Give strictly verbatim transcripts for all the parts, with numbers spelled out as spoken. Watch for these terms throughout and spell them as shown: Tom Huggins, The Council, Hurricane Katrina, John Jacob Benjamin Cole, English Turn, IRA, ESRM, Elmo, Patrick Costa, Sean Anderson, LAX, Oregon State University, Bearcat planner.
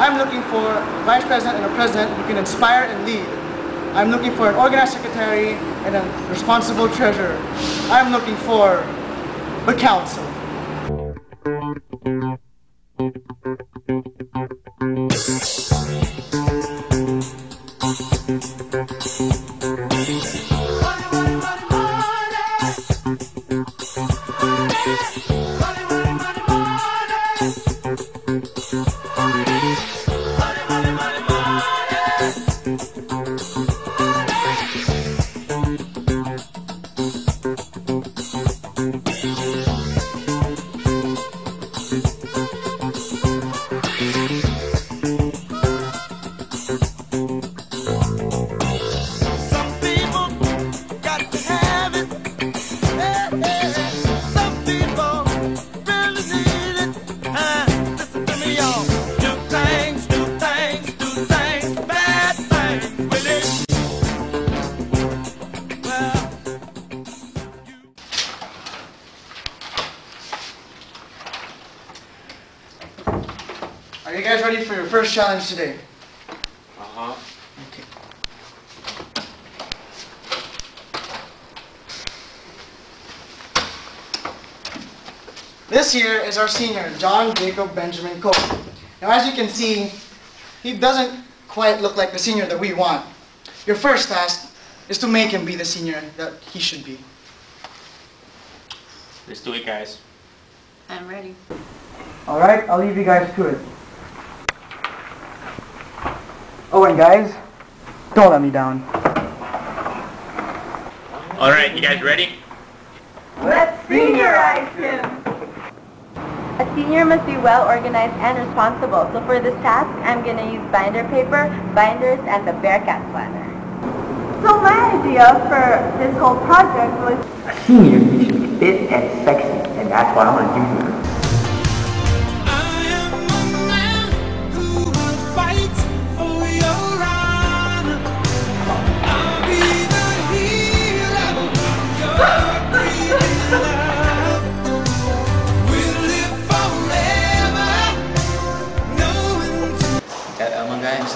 I'm looking for a vice president and a president who can inspire and lead. I'm looking for an organized secretary and a responsible treasurer. I'm looking for the council. Are you guys ready for your first challenge today? Uh-huh. Okay. This here is our senior, John Jacob Benjamin Cole. Now as you can see, he doesn't quite look like the senior that we want. Your first task is to make him be the senior that he should be. Let's do it, guys. I'm ready. Alright, I'll leave you guys to it. Oh, and guys, don't let me down. All right, you guys ready? Let's seniorize him! A senior must be well organized and responsible, so for this task, I'm going to use binder paper, binders, and the Bearcat planner. So my idea for this whole project was... A senior, you should be fit and sexy, and that's what I'm going to do here.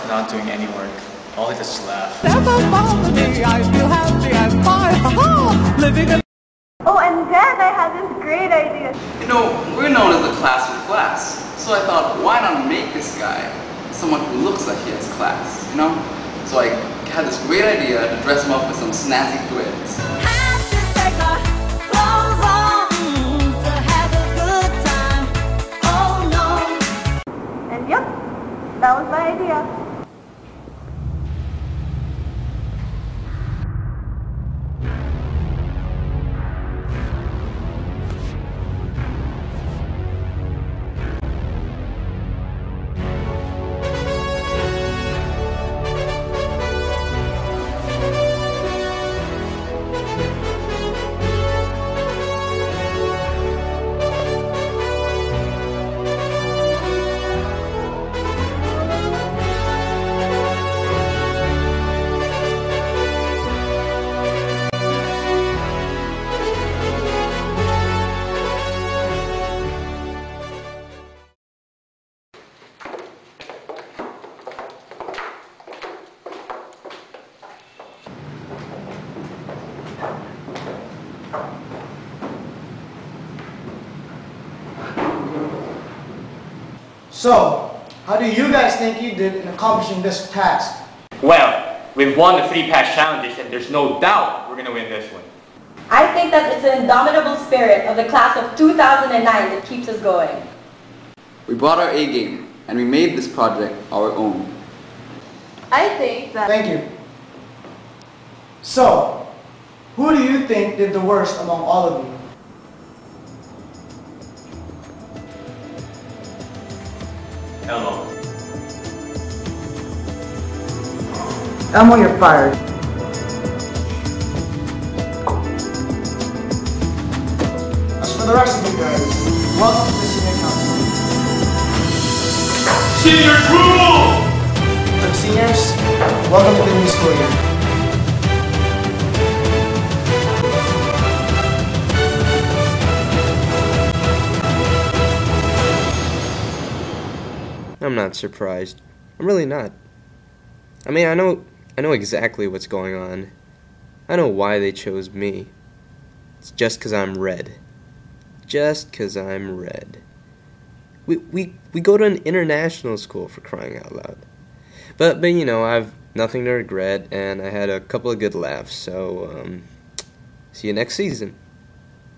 Not doing any work. All I just laugh. Never bother me. I feel happy. I'm fine. Ha-ha! Living a... Oh, and then I had this great idea. You know, we're known as the class with class. So I thought, why not make this guy someone who looks like he has class, you know? So I had this great idea to dress him up with some snazzy threads. And yep, that was my idea. So, how do you guys think you did in accomplishing this task? Well, we've won the three pass challenges and there's no doubt we're going to win this one. I think that it's the indomitable spirit of the class of two thousand nine that keeps us going. We brought our A game and we made this project our own. I think that... Thank you. So, who do you think did the worst among all of you? Elmo. Elmo, you're fired. As for the rest of you guys, welcome to the senior council. Senior rule! For the seniors, welcome to the new school year. I'm not surprised. I'm really not. I mean, I know I know exactly what's going on. I know why they chose me. It's just 'cause I'm red. Just 'cause I'm red. We we we go to an international school, for crying out loud. But but you know, I've nothing to regret, and I had a couple of good laughs. So um, see you next season.